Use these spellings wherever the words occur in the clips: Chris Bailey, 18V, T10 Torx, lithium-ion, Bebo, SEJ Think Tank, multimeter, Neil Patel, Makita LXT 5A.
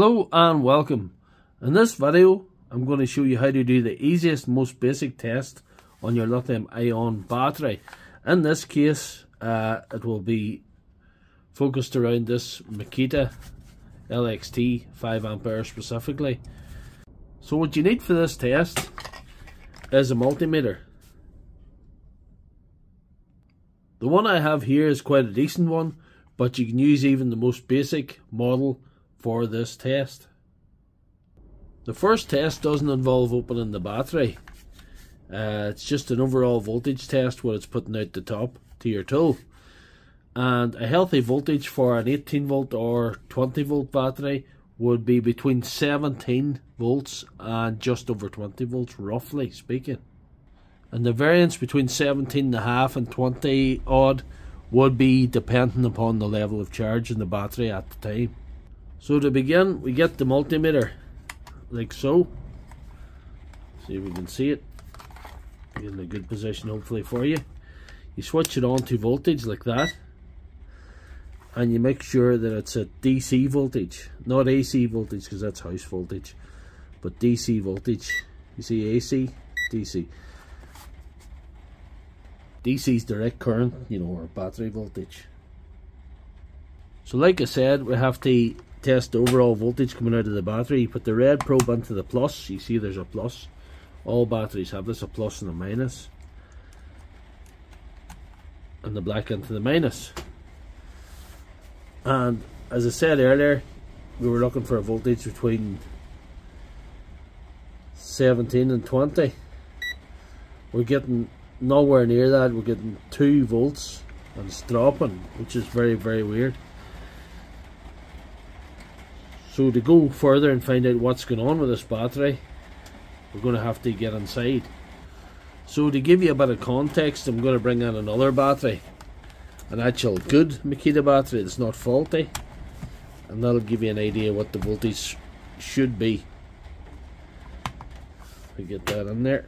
Hello and welcome. In this video I'm going to show you how to do the easiest, most basic test on your lithium-ion battery. In this case it will be focused around this Makita LXT 5A specifically. So what you need for this test is a multimeter. The one I have here is quite a decent one, but you can use even the most basic model for this test. The first test doesn't involve opening the battery. It's just an overall voltage test where it's putting out the top to your tool. And a healthy voltage for an 18 volt or 20 volt battery would be between 17 volts and just over 20 volts, roughly speaking. And the variance between 17.5 and 20 odd would be dependent upon the level of charge in the battery at the time. So to begin, we get the multimeter, like so. See if we can see it. Be in a good position hopefully for you. You switch it on to voltage like that. And you make sure that it's at DC voltage. Not AC voltage, because that's house voltage. But DC voltage. You see AC, DC. DC's direct current, you know, or battery voltage. So like I said, we have to test the overall voltage coming out of the battery. You put the red probe into the plus. You see there's a plus. All batteries have this, a plus and a minus. And the black into the minus. And as I said earlier, we were looking for a voltage between 17 and 20. We're getting nowhere near that. We're getting 2 volts and it's dropping, which is very, very weird. So to go further and find out what's going on with this battery, we're going to have to get inside. So to give you a bit of context, I'm going to bring in another battery. An actual good Makita battery that's not faulty. And that'll give you an idea what the voltage should be. We get that in there.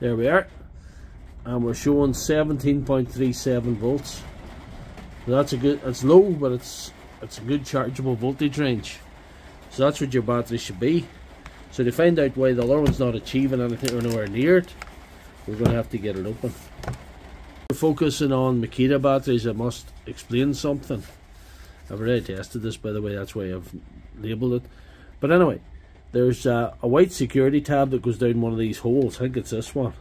There we are. And we're showing 17.37 volts. That's a good. It's low, but it's a good chargeable voltage range. So that's what your battery should be. So to find out why the other one's not achieving anything or nowhere near it, we're going to have to get it open. We're focusing on Makita batteries. I must explain something. I've already tested this, by the way. That's why I've labelled it. But anyway, there's a white security tab that goes down one of these holes. I think it's this one.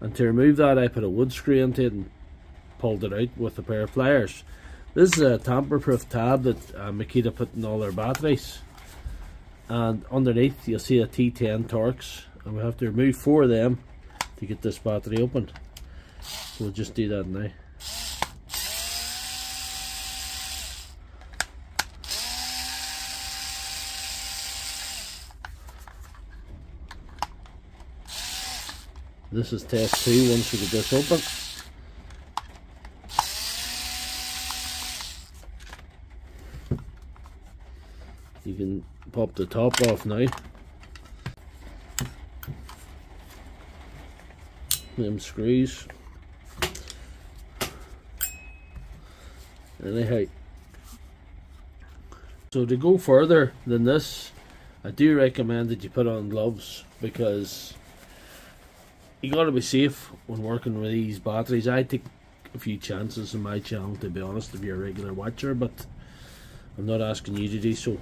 And to remove that, I put a wood screw into it and pulled it out with a pair of pliers. This is a tamper-proof tab that Makita put in all their batteries. And underneath, you'll see a T10 Torx. And we have to remove 4 of them to get this battery opened. So we'll just do that now. This is test 2 once we get this open. You can pop the top off now. Them screws. Anyhow. So to go further than this, I do recommend that you put on gloves, because you got to be safe when working with these batteries. I take a few chances on my channel, to be honest, if you're a regular watcher, but I'm not asking you to do so.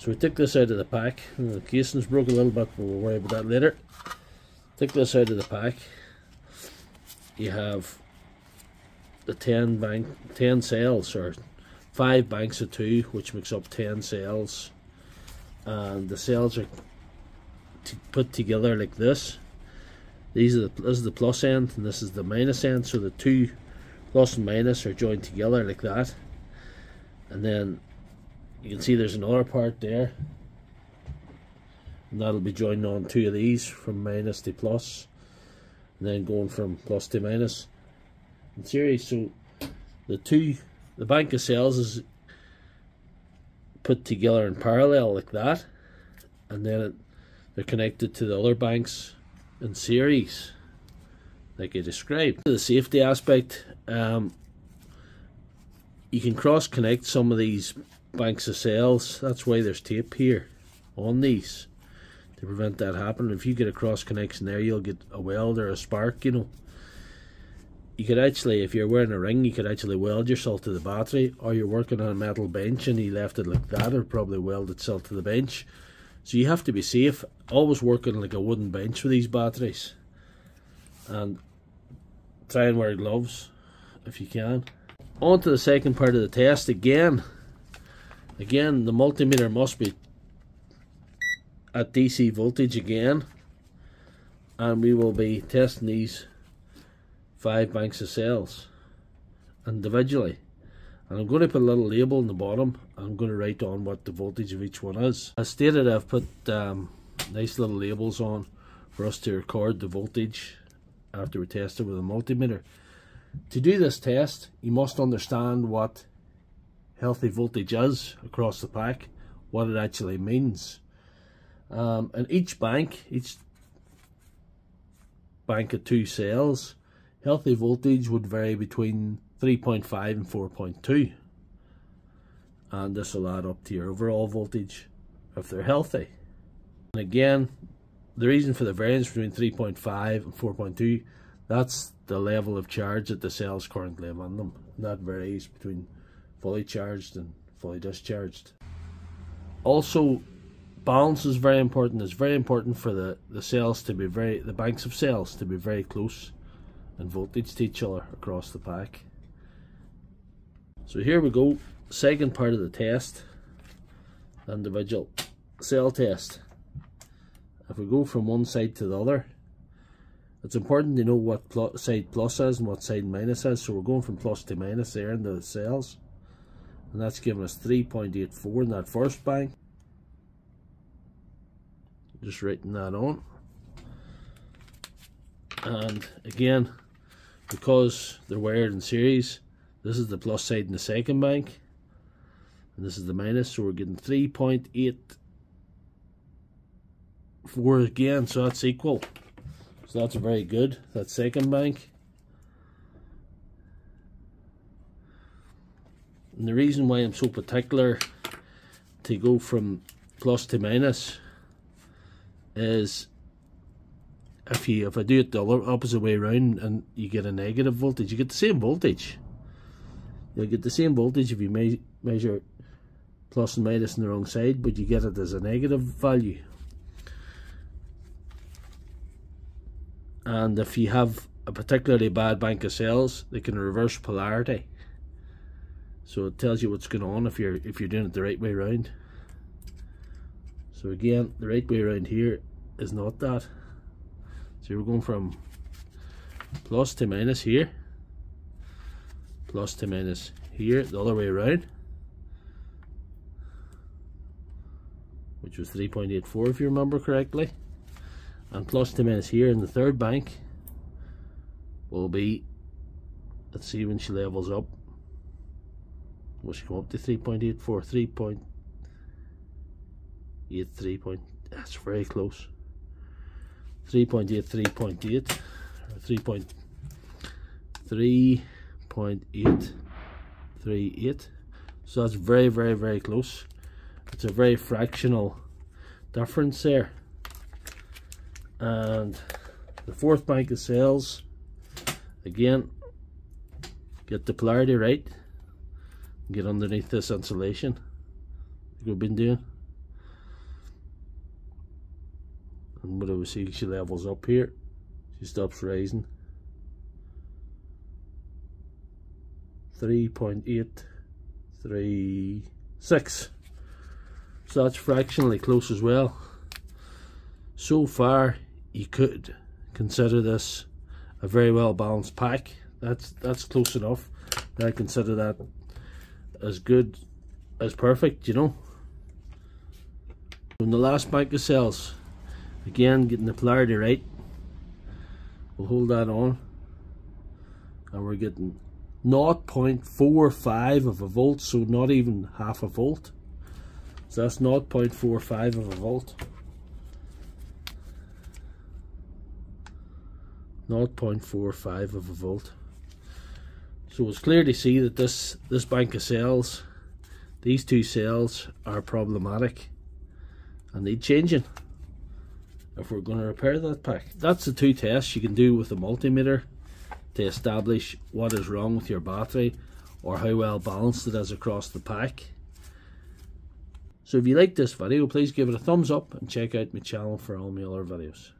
So we take this out of the pack. The casing's broke a little bit, but we'll worry about that later. Take this out of the pack. You have the 10 cells, or 5 banks of 2, which makes up 10 cells, and the cells are put together like this. This is the plus end and this is the minus end, so the 2 plus and minus are joined together like that. And then you can see there's another part there, and that'll be joined on 2 of these from minus to plus, and then going from plus to minus in series. So the bank of cells is put together in parallel like that, and then they're connected to the other banks in series like I described. The safety aspect, you can cross connect some of these banks of cells. That's why there's tape here on these, to prevent that happening. If you get a cross connection there, you'll get a weld or a spark, you know. You could actually, if you're wearing a ring, you could actually weld yourself to the battery, or you're working on a metal bench and you left it like that, it'll probably weld itself to the bench. So you have to be safe, always working like a wooden bench with these batteries, and try and wear gloves if you can. On to the second part of the test. Again, the multimeter must be at DC voltage again, and we will be testing these 5 banks of cells individually, and I'm going to put a little label on the bottom. I'm going to write on what the voltage of each one is. As stated, I've put nice little labels on for us to record the voltage after we test it with a multimeter. To do this test, you must understand what healthy voltage is across the pack, what it actually means. And each bank of 2 cells, healthy voltage would vary between 3.5 and 4.2, and this will add up to your overall voltage if they're healthy. And again, the reason for the variance between 3.5 and 4.2, that's the level of charge that the cells currently have on them, and that varies between fully charged and fully discharged. Also, balance is very important. It's very important for the banks of cells to be very close in voltage to each other across the pack. So here we go, second part of the test, individual cell test. If we go from one side to the other, it's important to know what side plus is and what side minus is. So we're going from plus to minus there in the cells, and that's giving us 3.84 in that first bank. Just writing that on. And again, because they're wired in series, this is the plus side in the second bank, and this is the minus, so we're getting 3.84 again, so that's equal. So that's very good, that second bank. And the reason why I'm so particular to go from plus to minus is if I do it the opposite way around and you get a negative voltage, you get the same voltage. You'll get the same voltage if you measure plus and minus on the wrong side, but you get it as a negative value. And if you have a particularly bad bank of cells, they can reverse polarity, so it tells you what's going on if you're doing it the right way around. So again, the right way around here is not that. So we're going from plus to minus here, plus to minus here, the other way around, which was 3.84 if you remember correctly, and plus to minus here in the third bank will be, let's see when she levels up, will she come up to 3.84, 3.83, that's very close, 3.8, 3.8, 3.838. So that's very, very, very close. It's a very fractional difference there. And the fourth bank of cells, again, get the polarity right, get underneath this insulation like we've been doing. And what do we see? She levels up here, she stops rising. 3.836. So that's fractionally close as well. So far, you could consider this a very well balanced pack. That's close enough that I consider that as good as perfect, you know. From the last bank of cells, again, getting the polarity right, we'll hold that on, and we're getting 0.45 of a volt, so not even half a volt. So that's 0.45 of a volt. 0.45 of a volt. So it's clear to see that this bank of cells, these two cells, are problematic and need changing if we're going to repair that pack. That's the two tests you can do with a multimeter to establish what is wrong with your battery or how well balanced it is across the pack. So if you like this video, please give it a thumbs up and check out my channel for all my other videos.